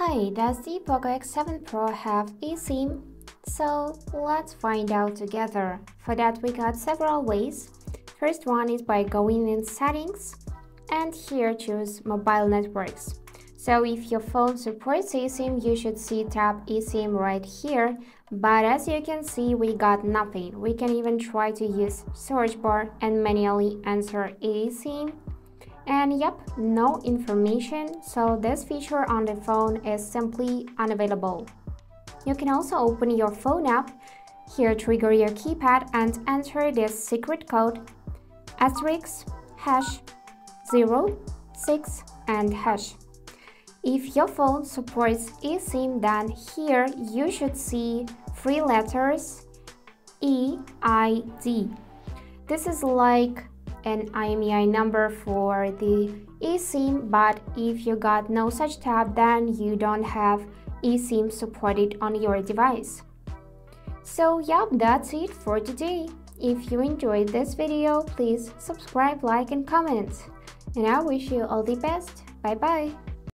Hi, does the Poco X7 Pro have eSIM? So let's find out together. For that we got several ways. First one is by going in settings and here choose mobile networks. So if your phone supports eSIM, you should see tab eSIM right here, but as you can see we got nothing. We can even try to use search bar and manually enter eSIM. And yep, no information, so this feature on the phone is simply unavailable. You can also open your phone app, here trigger your keypad and enter this secret code *#06 and hash. If your phone supports eSIM, then here you should see three letters EID. This is like an IMEI number for the eSIM, but if you got no such tab, then you don't have eSIM supported on your device. So yep, that's it for today. If you enjoyed this video, please subscribe, like and comment. And I wish you all the best. Bye bye.